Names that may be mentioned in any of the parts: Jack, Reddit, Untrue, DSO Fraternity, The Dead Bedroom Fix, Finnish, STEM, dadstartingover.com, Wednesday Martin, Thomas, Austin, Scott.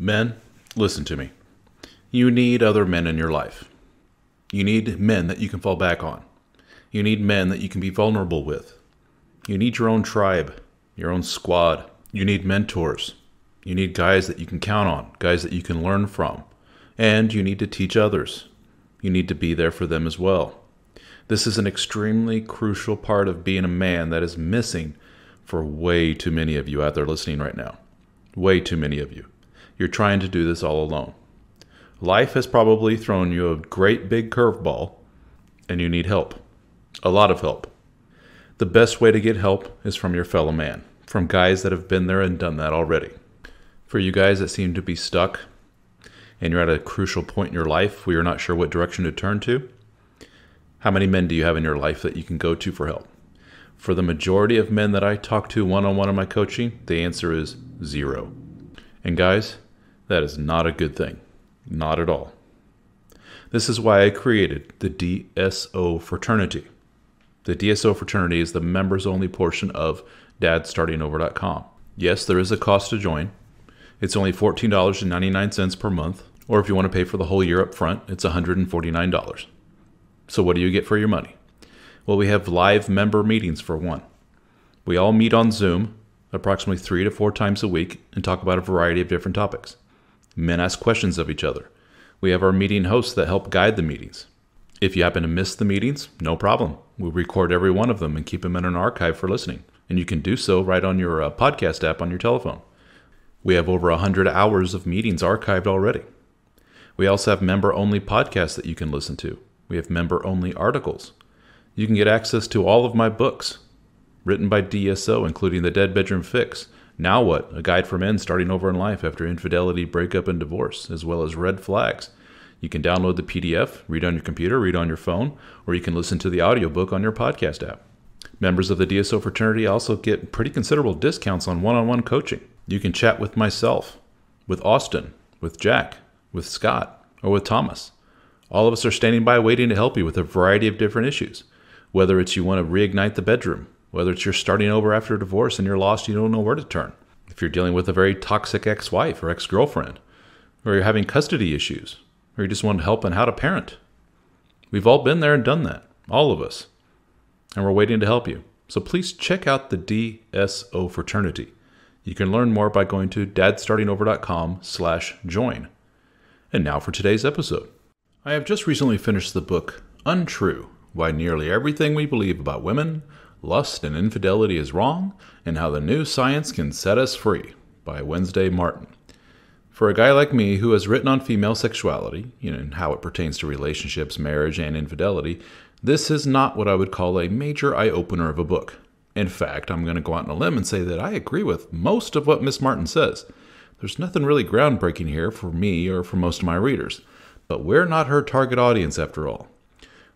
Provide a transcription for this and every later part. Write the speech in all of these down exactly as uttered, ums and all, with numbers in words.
Men, listen to me. You need other men in your life. You need men that you can fall back on. You need men that you can be vulnerable with. You need your own tribe, your own squad. You need mentors. You need guys that you can count on, guys that you can learn from. And you need to teach others. You need to be there for them as well. This is an extremely crucial part of being a man that is missing for way too many of you out there listening right now. Way too many of you. You're trying to do this all alone. Life has probably thrown you a great big curveball, and you need help. A lot of help. The best way to get help is from your fellow man, from guys that have been there and done that already. For you guys that seem to be stuck, and you're at a crucial point in your life where you're not sure what direction to turn to, how many men do you have in your life that you can go to for help? For the majority of men that I talk to one-on-one in my coaching, the answer is zero. And guys, that is not a good thing. Not at all. This is why I created the D S O Fraternity. The D S O Fraternity is the members-only portion of dad starting over dot com. Yes, there is a cost to join. It's only fourteen dollars and ninety-nine cents per month, or if you want to pay for the whole year up front, it's one hundred forty-nine dollars. So what do you get for your money? Well, we have live member meetings for one. We all meet on Zoom approximately three to four times a week and talk about a variety of different topics. Men ask questions of each other. We have our meeting hosts that help guide the meetings. If you happen to miss the meetings, no problem. We'll record every one of them and keep them in an archive for listening. And you can do so right on your uh, podcast app on your telephone. We have over one hundred hours of meetings archived already. We also have member-only podcasts that you can listen to. We have member-only articles. You can get access to all of my books, written by D S O, including The Dead Bedroom Fix, Now What? A Guide for Men Starting Over in Life After Infidelity, Breakup, and Divorce, as well as Red Flags. You can download the P D F, read on your computer, read on your phone, or you can listen to the audiobook on your podcast app. Members of the D S O Fraternity also get pretty considerable discounts on one-on-one coaching. You can chat with myself, with Austin, with Jack, with Scott, or with Thomas. All of us are standing by waiting to help you with a variety of different issues, whether it's you want to reignite the bedroom, whether it's you're starting over after a divorce and you're lost, you don't know where to turn. If you're dealing with a very toxic ex-wife or ex-girlfriend, or you're having custody issues, or you just want help on how to parent. We've all been there and done that, all of us. And we're waiting to help you. So please check out the D S O Fraternity. You can learn more by going to dad starting over dot com slash join. And now for today's episode. I have just recently finished the book, Untrue, Why Nearly Everything We Believe About Women, Lust and Infidelity is Wrong, and How the New Science Can Set Us Free by Wednesday Martin. For a guy like me who has written on female sexuality, you know, and how it pertains to relationships, marriage, and infidelity, this is not what I would call a major eye-opener of a book. In fact, I'm going to go out on a limb and say that I agree with most of what Miss Martin says. There's nothing really groundbreaking here for me or for most of my readers, but we're not her target audience after all.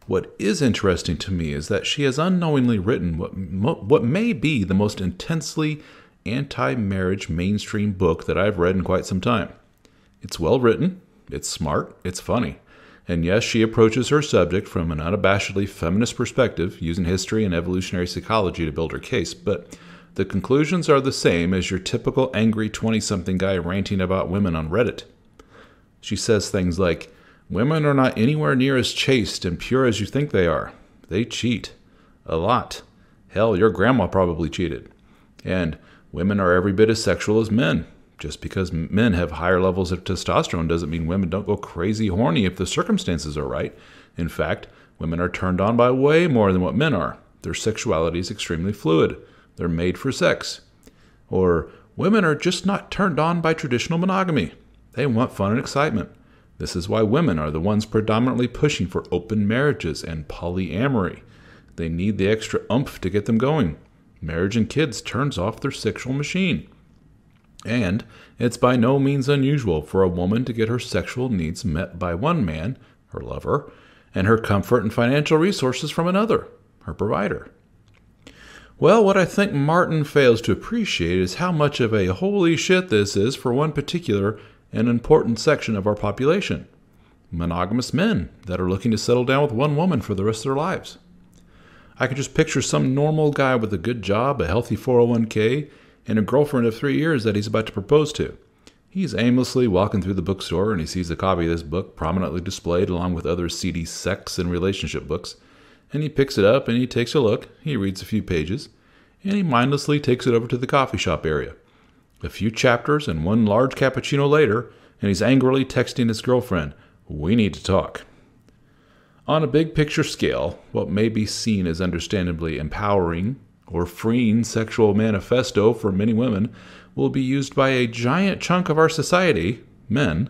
What is interesting to me is that she has unknowingly written what what may be the most intensely anti-marriage mainstream book that I've read in quite some time. It's well written, it's smart, it's funny. And yes, she approaches her subject from an unabashedly feminist perspective, using history and evolutionary psychology to build her case, but the conclusions are the same as your typical angry twenty-something guy ranting about women on Reddit. She says things like, "Women are not anywhere near as chaste and pure as you think they are. They cheat. A lot. Hell, your grandma probably cheated." And women are every bit as sexual as men. Just because men have higher levels of testosterone doesn't mean women don't go crazy horny if the circumstances are right. In fact, women are turned on by way more than what men are. Their sexuality is extremely fluid. They're made for sex. Or, women are just not turned on by traditional monogamy. They want fun and excitement. This is why women are the ones predominantly pushing for open marriages and polyamory. They need the extra oomph to get them going. Marriage and kids turns off their sexual machine. And it's by no means unusual for a woman to get her sexual needs met by one man, her lover, and her comfort and financial resources from another, her provider. Well, what I think Martin fails to appreciate is how much of a holy shit this is for one particular an important section of our population, monogamous men that are looking to settle down with one woman for the rest of their lives. I can just picture some normal guy with a good job, a healthy four oh one k, and a girlfriend of three years that he's about to propose to. He's aimlessly walking through the bookstore and he sees a copy of this book prominently displayed along with other seedy sex and relationship books. And he picks it up and he takes a look, he reads a few pages, and he mindlessly takes it over to the coffee shop area. A few chapters and one large cappuccino later, and he's angrily texting his girlfriend, "We need to talk." On a big picture scale, what may be seen as understandably empowering or freeing sexual manifesto for many women will be used by a giant chunk of our society, men,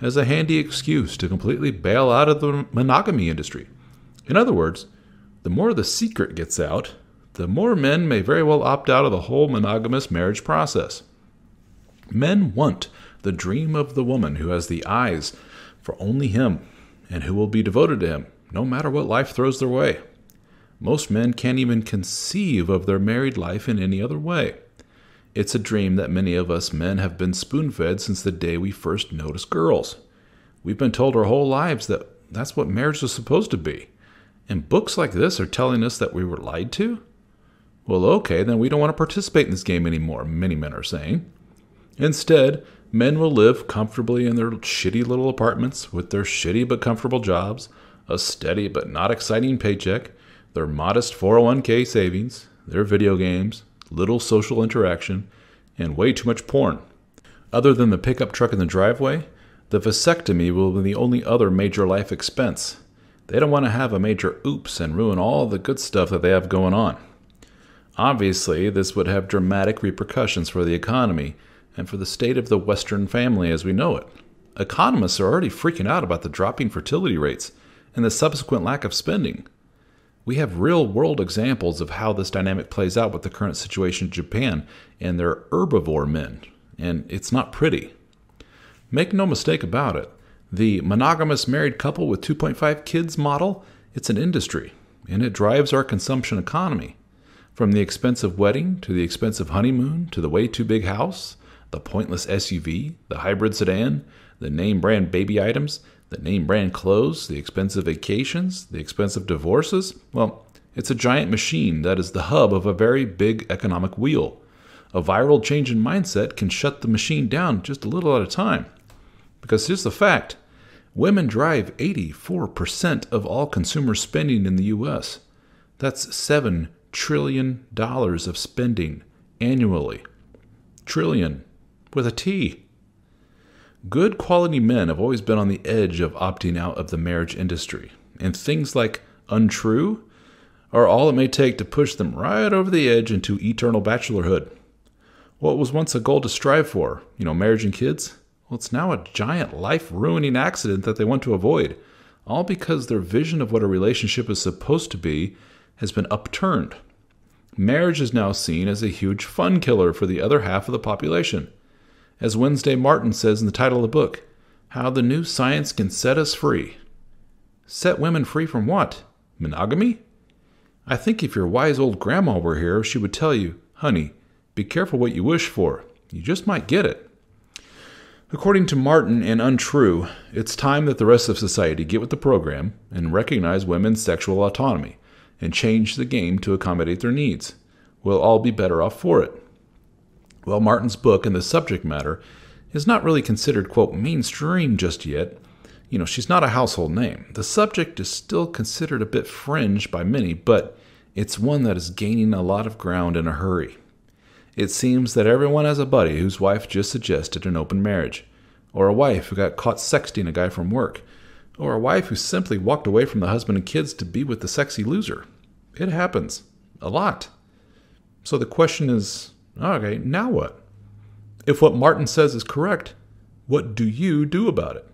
as a handy excuse to completely bail out of the monogamy industry. In other words, the more the secret gets out, the more men may very well opt out of the whole monogamous marriage process. Men want the dream of the woman who has the eyes for only him and who will be devoted to him, no matter what life throws their way. Most men can't even conceive of their married life in any other way. It's a dream that many of us men have been spoon-fed since the day we first noticed girls. We've been told our whole lives that that's what marriage was supposed to be. And books like this are telling us that we were lied to? Well, okay, then we don't want to participate in this game anymore, many men are saying. Instead, men will live comfortably in their shitty little apartments with their shitty but comfortable jobs, a steady but not exciting paycheck, their modest four oh one k savings, their video games, little social interaction, and way too much porn. Other than the pickup truck in the driveway, the vasectomy will be the only other major life expense. They don't want to have a major oops and ruin all the good stuff that they have going on. Obviously, this would have dramatic repercussions for the economy and for the state of the Western family as we know it. Economists are already freaking out about the dropping fertility rates and the subsequent lack of spending. We have real-world examples of how this dynamic plays out with the current situation in Japan and their herbivore men, and it's not pretty. Make no mistake about it, the monogamous married couple with two point five kids model, it's an industry, and it drives our consumption economy. From the expensive wedding, to the expensive honeymoon, to the way-too-big house, the pointless S U V, the hybrid sedan, the name-brand baby items, the name-brand clothes, the expensive vacations, the expensive divorces. Well, it's a giant machine that is the hub of a very big economic wheel. A viral change in mindset can shut the machine down just a little at a time. Because here's the fact, women drive eighty-four percent of all consumer spending in the U S That's seven trillion dollars of spending annually. Trillion. With a T. Good quality men have always been on the edge of opting out of the marriage industry, and things like Untrue are all it may take to push them right over the edge into eternal bachelorhood. What was once a goal to strive for, you know, marriage and kids, well, it's now a giant life-ruining accident that they want to avoid, all because their vision of what a relationship is supposed to be has been upturned. Marriage is now seen as a huge fun killer for the other half of the population. As Wednesday Martin says in the title of the book, How the New Science Can Set Us Free. Set women free from what? Monogamy? I think if your wise old grandma were here, she would tell you, honey, be careful what you wish for. You just might get it. According to Martin and Untrue, it's time that the rest of society get with the program and recognize women's sexual autonomy and change the game to accommodate their needs. We'll all be better off for it. While Martin's book and the subject matter is not really considered, quote, mainstream just yet, you know, she's not a household name. The subject is still considered a bit fringe by many, but it's one that is gaining a lot of ground in a hurry. It seems that everyone has a buddy whose wife just suggested an open marriage, or a wife who got caught sexting a guy from work, or a wife who simply walked away from the husband and kids to be with the sexy loser. It happens. A lot. So the question is, okay, now what? If what Martin says is correct, what do you do about it?